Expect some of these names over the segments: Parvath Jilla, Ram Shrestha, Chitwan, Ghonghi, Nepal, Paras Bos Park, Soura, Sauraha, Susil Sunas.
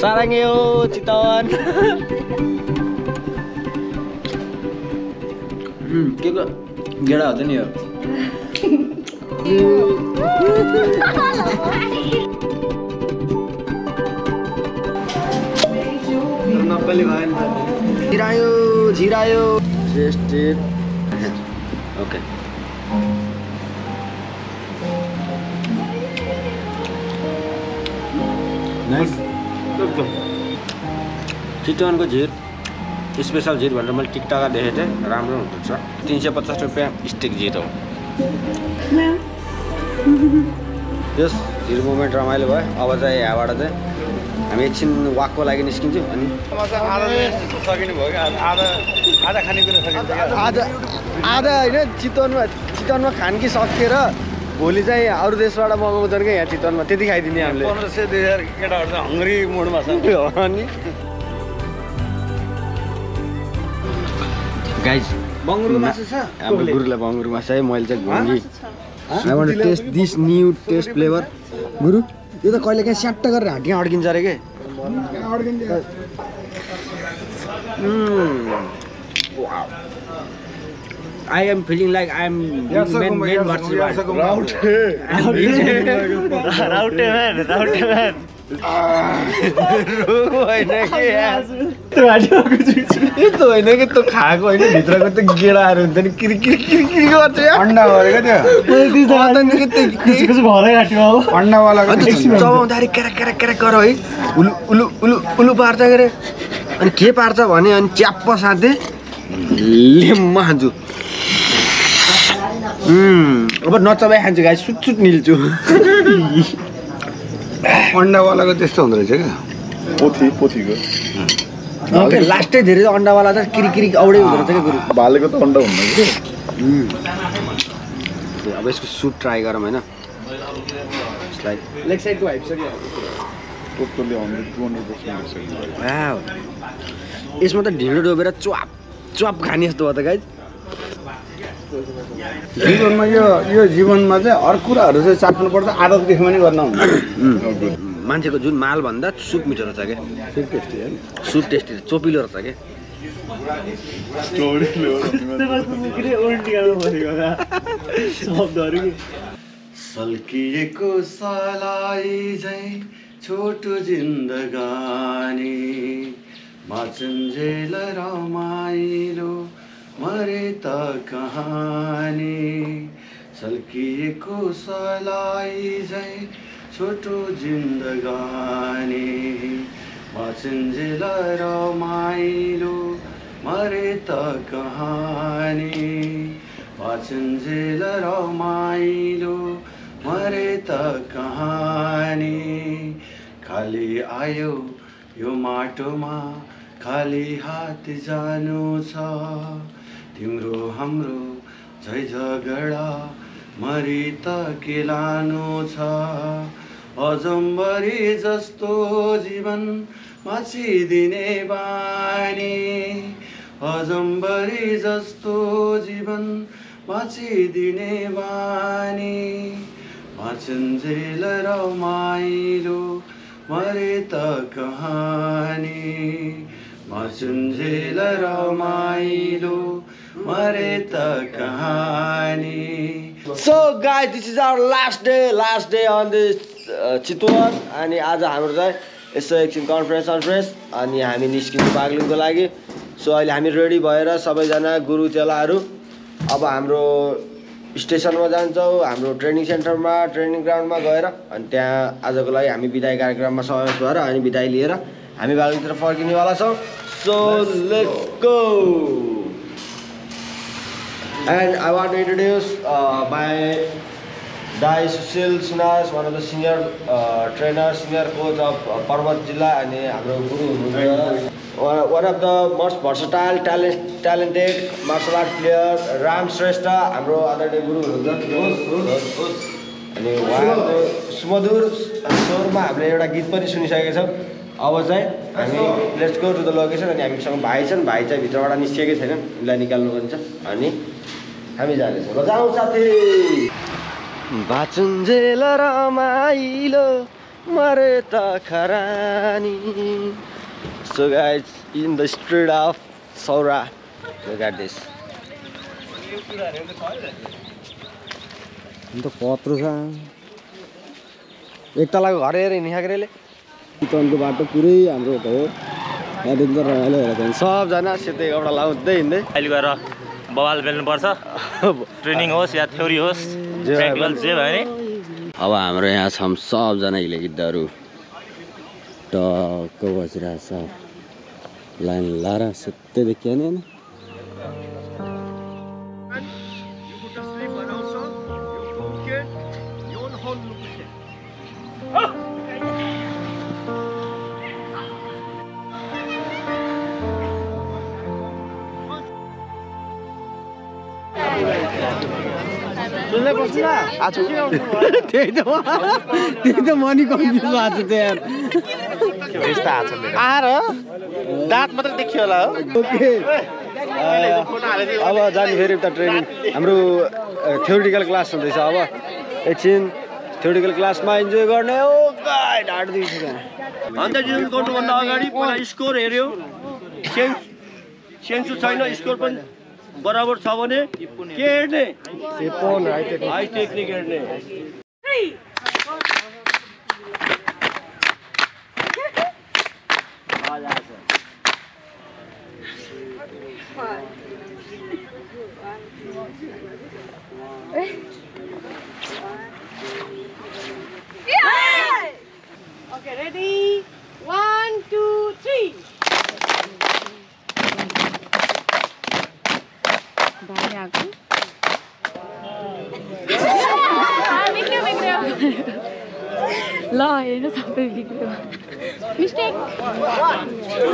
Sarang yuk, Chitwan. Kira gila tu ni ya. Nama peliwan. Jirayu. Just okay. Nice. Chitwan को झीर special झीर भनेर मैले टिकटक मा देखेथे राम्रो हुन्छ 350 रुपैयाँ स्टिक झीर हो यस झीर मोमेन्ट रमाइलो भयो अब चाहिँ यहाँबाट चाहिँ हामी एकछिन वाकको लागि निस्किन्छौँ अनि आधा खाने कुरा सकिन्छ आधा हैन चितवनमा खान कि सकेर भोलि चाहिँ अरु देशबाट मगाउँछन् के यहाँ चितवनमा त्यति खाइदिने हामीले 1500 2000 केटाहरु चाहिँ हंग्री मोडमा छन् अनि गाइस बङ्गुरु मासु छ हाम्रो गुरुले बङ्गुरु मासु है मैले चाहिँ घुङ्गी I want to test this new taste flavour गुरु यो त कहिले कहीं स्याट्ट गरेर हाडी अड्किन्छ रे के अड्किन्छ wow I am feeling like I am men versus wild. Route man. तो खाएको हैन भित्रको त गेडाहरु हुन्छ नि किरकिर गर्छ यार अन्डा भरेको त्यो त्यति जादैन के त्यो कसको भरै काट्यो अब अन्डा वाला चबाउँदाखेरि केरा गरो है उलु पार्छ गरे अनि के पार्छ भने अनि च्याप्प साथे लेम्मा हान्छु अब नचबाई खान्छु गाइस सुटसुट निल्छु अन्डावालाको त्यस्तो हुँदो रहेछ क्या पोथीको ओके लास्टै धेरै अन्डावाला त किरकिरी औडै हुँदो रहेछ गुरु भालेको त अन्डा हुँदैन कि अब यसको सुप ट्राई गरौँ हैन लाइक लेग साइडको हाइप छ क्या टोटली 100% वाओ यसमा त ढिलो डोबेर च्वाप च्वाप खाने जस्तो हो त गाइस जीवनमा यो जीवनमा चाहिँ अरु कुराहरु चाहिँ चाट्नु पर्छ आदत देखिमा नि गर्न हुन्छ मान्छेको जुन माल भन्दा सुप मिठो रहेछ के सुप टेस्टी चोपिलो रहेछ के चोपिलो सल्किएको सालाई चाहिँ छोटो जिन्दगानी माचन्जेल रमाइलो मरे त कहानी सल्किएको सलाई झैं छोटो जिन्दगानी बाँचन्जेल रमाइलो मरे त कहानी बाँचन्जेल रमाइलो मरे त कहानी खाली आयो यो माटोमा खाली हात जानु छ तिम्रो हाम्रो झै झगडा मरि त के लानु छ अजम्बरी जस्तो जीवन माछिदिने बानी अजम्बरी जस्तो जीवन माछिदिने बानी बाँचन्जेल रमाइलो मरे त कहानी बाँचन्जेल रमाइलो So guys, this is our last day on this Chitwan, and आज हाम्रो चाहिँ यसो एकछिन कन्फ्रेन्स अनि हामी निस्किनु बागलुङको लागि सो अहिले हामी रेडी भएर सबैजना गुरु चेलाहरू अब हाम्रो स्टेसनमा जान्छौँ हाम्रो ट्रेनिङ सेन्टरमा ट्रेनिङ ग्राउन्डमा गएर अनि त्यहाँ आजको लागि हामी बिदाई कार्यक्रममा सहयोग भएर अनि बिदाई लिएर हामी बागलुङतिर फर्किनेवाला छौँ so let's go And I want to introduce my Dai Susil Sunas, one of the senior trainers, senior coach of Parvath Jilla, and our guru. One of the most versatile, talented martial arts players, Ram Shrestha, our other day guru. And Sumadur Soura, we have heard a song also. अब चाहिँ हामी let's go to the location अनि हामीसँग भाइ चाहिँ भित्रबाट निस्केकै छैन उनलाई निकाल्नुपर्छ अनि हामी जानेछौँ ल जाऊ साथी बाचुन्जेल रमाइलो मरे त खरानी. So guys, in the street of Soura, look at this. तो पत्रो छ एक तलाको घर हेरे निहाकरेले चितवनको बाटो पुरै हाम्रो हो. यदिन त रमाइलो हेरे जान्छ सबजना सेते कपडा लाउँदै हिँड्दै. अहिले गएर बवाल बेल्नु पर्छ. ट्रेनिङ होस् या थ्योरी होस् प्र्याक्टिकल जे भयो नि. अब हाम्रो यहाँ छम सबजना हिलेगिद्दाहरु टक्क बसिरहेको छ. लाइन लारा सेते देखियो नि हैन. सुनले कसला आज त्यही त मनी कन्फ्युज भएको छ यार. यस्ता आछ मेरो आर दाँत मात्र देखियो होला हो. ओके अब जाने फेरि त ट्रेनिङ हाम्रो थ्योरिटिकल क्लास हुँदैछ. अब एकछिन थ्योरिटिकल क्लासमा इन्जोय गर्ने हो. गाइ ढाड दिन्छ अन्त जिल्ला गर्नु भन्दा अगाडि पहिला स्कोर हेर्यो. सेन्सु छैन स्कोर पनि बराबर छ भने के हेर्ने सेपोन हाई टेक्निक हेर्ने. Okay, ready? 1, 2, 3. La, you know something big. Mistake. 1, 2,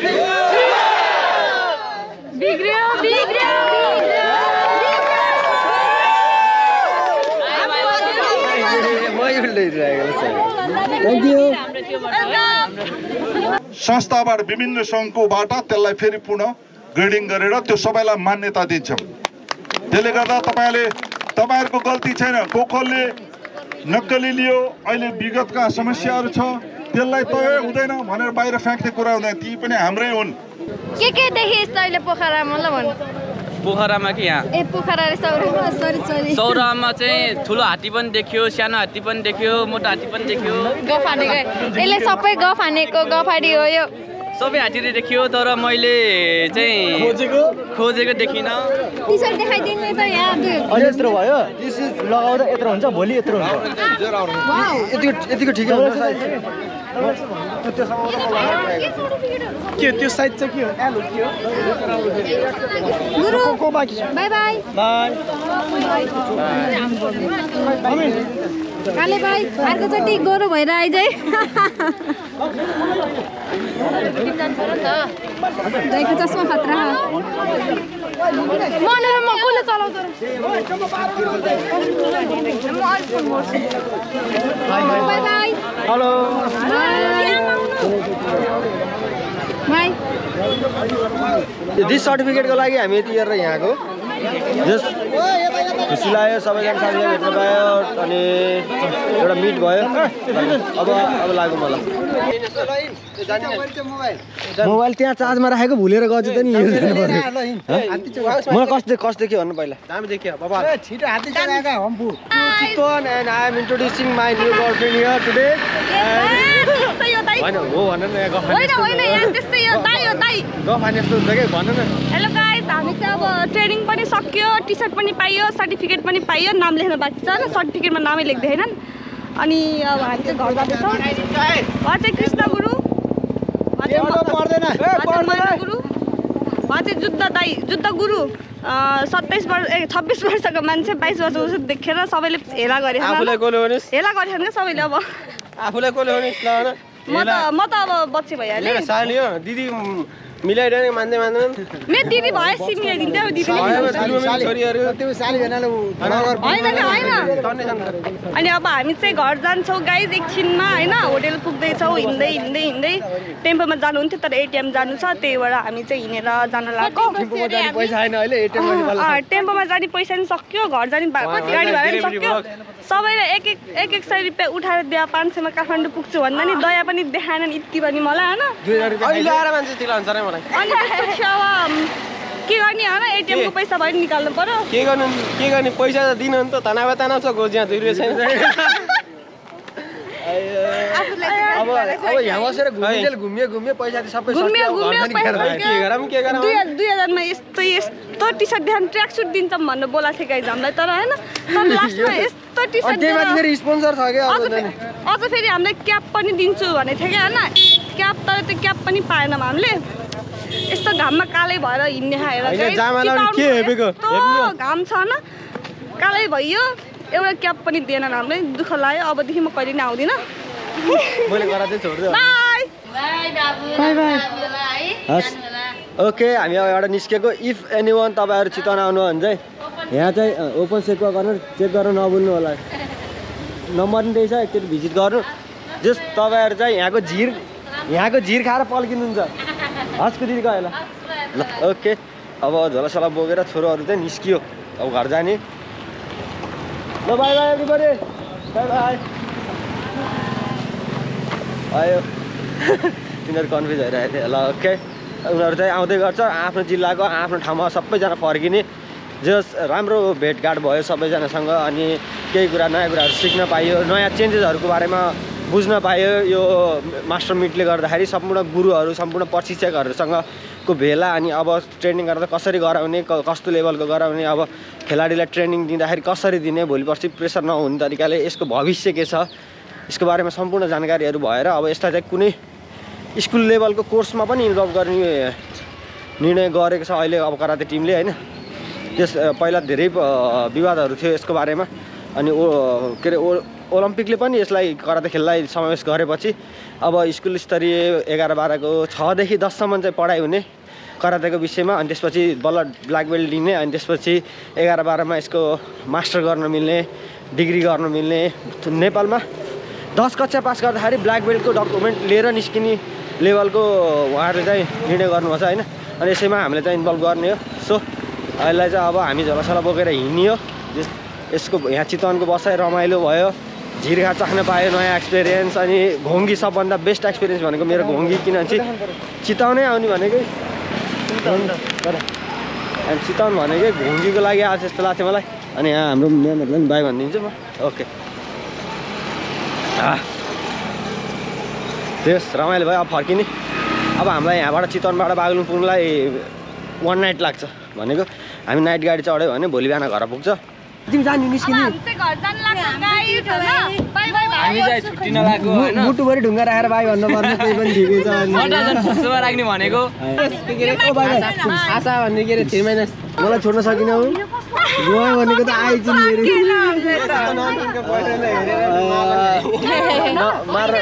3. Big real, big real. नक्कली लियो अहिले विगतका समस्याहरु छ त्यसलाई तय हुँदैन भनेर बाहिर फ्याँक्ने कुरा हुँदैन. ती पनि हाम्रै हुन्. के देखिस् तैले पोखरामा ल भन. पोखरामा कि यहाँ ए पोखरा रे सौरामा सरी सरी सौरामा चाहिँ ठुलो हात्ती पनि देखियो, सानो हात्ती पनि देखियो, मोटो हात्ती पनि देखियो. गफानेको यसले सबै गफानेको गफाडी हो यो. सबै हात्तीले देखियो तर मैले चाहिँ खोजेको देखिन. टीशर्ट देखाइदिनु त यहाँ दुई यत्रो भयो. दिस इज लगाउँदा यत्रो हुन्छ भोलि यत्रो हुन्छ. यतिको ठिकै हुन्छ साइज. के त्यो साइज चाहिँ के हो एल हो के हो. गुरु को बाकी बाइ बाइ बाइ काले भाइ अर्कोचोटी गोरु भएर आइज है. दाइको चस्मा खतरा मनोरमा कसले चलाउँछ र. हेलो भाइ दिस सर्टिफिकेटको लागि हामी यतिखेर यहाँको जस्ट खुसी लाग्यो. सबैजना साथीहरू भेट्न पायो अनि एउटा मिट भयो. अब लाग्यो मलाई मोबाइल त्यहाँ चार्जमा राखेको भुलेर गयो त नि. मलाई कस देख्यो भन्नु पहिला. दामी देख्यो बाबा. छिटो हात्ती चलाएका हम्पु Chitwan and I am introducing my new girlfriend here today. हैन हो भन न यहाँ होइन यहाँ त्यस्तै यो दाइ हो दाइ गफाने जस्तो हुन्छ के भन न. हेलो गाइस हामी त अब ट्रेनिङ पनि सक्यो, टी सर्ट पनि पाइयो, सर्टिफिकेट पनि पाइयो. नाम लेख्न बाँकी छ न सर्टिफिकेटमा नामै लेख्दैनन्. अनि अब हामी चाहिँ घर जाँदैछौँ. घर चाहिँ कृष्ण गुरु गुरु उहाँ चाहिँ जुद्ध दाइ जुद्ध गुरु 26 वर्षको मान्छे 22 वर्षको देखेर सबैले हेला गरे क्या सबैले. अब आफूलाई कसले हो नि. म त अब बच्चे भइहालेँ. दिदी मिलाइदिने मान्दै मान्दैन मे दिदी भए सिमिलाइदिन्छ अब दिदी अनि अब हामी चाहिँ घर जान्छौ गाइस एकछिनमा हैन होटल पुग्दै छौ हिँड्दै हिँड्दै हिँड्दै टेम्पोमा जानु हुन्थ्यो तर एटीएम जानु छ त्यही भएर हामी चाहिँ हिनेर जान लाग्यो टेम्पोमा जाने पैसा छैन अहिले एटीएममा टेम्पोमा जाने पैसा नि सक्यो घर जाने गाडी भाडा नि सक्यो सबैले एक एक सय रुपैयाँ उठाएर दिया 500 मा काठमाडौँ पुग्छु भन्दा नि दया पनि देखाएनन् इत्ति भनि मलाई हैन 2000 अहिले आएर मान्छे तिलान्छ र अनि त्यसछवा के गर्ने हैन एटीएम को पैसा भरि निकाल्नु पर्यो के गर्ने पैसा त दिन नि त तनावा तनाव छ गोज्या दुइले छैन अब यहाँ बसेर घुम्यो पैसा त सबै घुम्यो के गरम 2000 मा यस्तो टी-शर्ट ध्यान ट्र्याक सुट दिन्छम भन्ने बोला थिए गाइस हामीलाई तर हैन तर लास्टमा यस्तो टी-शर्ट त्यसमा फेरि स्पोन्सर छ के अब फेरि हामीलाई क्याप पनि दिन्छु भने थिए के हैन क्याप तर त्यो क्याप पनि पाएनम हामीले यस्तो घाममा कालै भएर हिँड्ने खाएर गाइस जामालाई के हेपेको घाम छ न कालै भयो एउटा क्याप पनि दिएन हामीलाई दुःख लाग्यो अबदेखि म कहिले नि आउँदिन मैले गरादै छोड्दै बाइ बाइ बाबु बाइ हस ओके हामी अब एउटा निस्केको इफ एनीवन तपाईहरु चितवन आउनु हो भने चाहिँ यहाँ चाहिँ ओपन सेक्वा गर्नु चेक गर्न नभुल्नु होला नम्बर नि दिइछ एकचोटी भिजिट गर्नु जस तपाईहरु चाहिँ यहाँको झिर खाएर पल्किनुहुन्छ हसको दिदी गयो ल ओके अब झोलासला बोकेर छोरोहरु चाहिँ निस्कियो अब घर जाने ल bye bye everybody bye bye आयो तिनीहरू कन्फ्युज भइरहेको थियो ल ओके उनीहरू चाहिँ आउँदै गर्छ आफ्नो जिल्लाको आफ्नो ठाउँमा सबैजना फर्किने जस राम्रो भेटघाट भयो सबैजनासँग अनि केही कुरा नयाँ कुराहरू सिक्न पाइयो नयाँ चेन्जेसहरूको बारेमा बुझ्न पायो यो मास्टर मिटले गर्दाखेरि सम्पूर्ण गुरुहरू सम्पूर्ण प्रशिक्षकहरूसँगको भेला अनि अब ट्रेनिङ गर्दा कसरी गराउने कस्तो लेभलको गराउने अब खेलाडीलाई ट्रेनिङ दिँदाखेरि कसरी दिने भोलि पर्सि प्रेसर नहुने तरिकाले यसको भविष्य के छ यसको बारेमा सम्पूर्ण जानकारीहरू भएर अब यसलाई चाहिँ कुनै स्कुल लेभलको कोर्समा पनि इन्भल्भ गर्ने निर्णय गरेको छ अहिले अब कराते टिमले हैन त्यस पहिला धेरै विवादहरू थियो यसको बारेमा अनि के अरे ओलम्पिकले पनि यसलाई कराते खेललाई समावेश गरेपछि अब स्कुल स्तरीय 11-12 को 6 देखि 10 सम्म चाहिँ पढाइ हुने करातेको विषयमा अनि त्यसपछि बल्ल ब्ल्याक बेल्ट लिने अनि त्यसपछि 11-12 मा यसको मास्टर गर्न मिल्ने डिग्री गर्न मिल्ने नेपालमा 10 कक्षा पास गर्दाखेरि ब्ल्याक बेल्टको डकुमेन्ट लिएर निस्किने लेभलको उहाँहरूले चाहिँ निर्णय गर्नुपर्छ हैन अनि यसैमा हामीले चाहिँ इन्भल्भ गर्ने हो सो अहिले चाहिँ अब हामी झोलासला बोकेर हिँड्यो यसको यहाँ चितवनको बसाइ रमाइलो भयो झिरघा चाख्न पायो नयाँ एक्सपिरियन्स अनि घोङ्गी सबभन्दा बेस्ट एक्सपिरियन्स भनेको मेरो घोङ्गी किनभने चितवनै आउने भनेकै अनि चितवन भनेकै घोङ्गीको लागि आज जस्तो लाग्थ्यो मलाई अनि यहाँ हाम्रो म्यामहरूलाई पनि बाई भनिदिन्छु म ओके त्यस रमाइलो भयो अब फर्किने अब हामीलाई यहाँबाट चितवनबाट बागलुङ पुग्नलाई 1 नाइट लाग्छ भनेको हामी नाइट गाडी चढ्यो भने भोलि बिहान घर पुग्छ तिमी जान्नु निस्किने मुटुभरि ढुङ्गा राखेर बाइ भन्नु पर्ने त्यही पनि ठिकै छ सुसुवा राख्ने भनेको आशा भन्ने के रे 3 महिना मलाई छोड्न सकिनौ गयो भनेको त आइज मेरो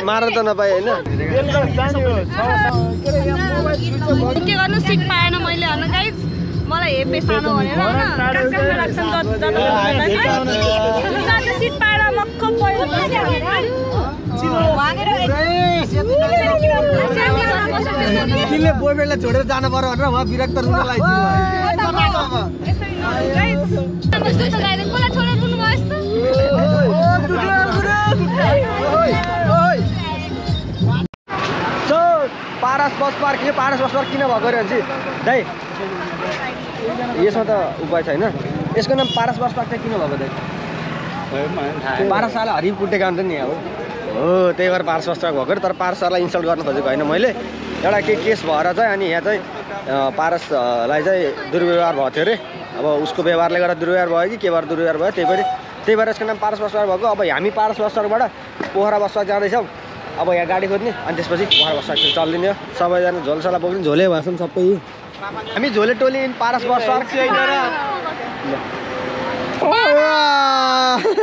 मार त नपाए हैन के गर्नु सिक पाएन मैले हैन गाइस मलाई हेपे सानो भनेर तिमीले बोयफ्रेन्डलाई छोडेर जानु पर्यो भनेर म विरक्त रुन लाग्छु पारस बस पार्क यो पारस बस पार्क किन भएको रे भन्छ दाइ यसमा त उपाय छैन यसको नाम पारस बस पार्क चाहिँ किन भएको दाइ पारसलाई हरि कुटेका हुन्छ नि अब हो त्यही भएर पारस बस पार्क भएको तर पारसलाई इन्सल्ट गर्न खोजेको होइन मैले एउटा केस भएर चाहिँ अनि यहाँ चाहिँ पारसलाई चाहिँ दुर्व्यवहार भएको थियो अरे अब उसको व्यवहारले गर्दा दुर्व्यवहार भयो कि के भएर दुर्व्यवहार भयो त्यही भएर यसको नाम पारस बस पार्क भएको अब हामी पारस बस पार्कबाट पोखरा बस पार्क जाँदैछौँ अब यहाँ गाडी खोज्ने अनि त्यसपछि पोखरा बस पार्क चलिदिने हो सबैजना झोलसला बोक्ने झोले भएछन् सबै हामी झोले टोली पारस बस पार्क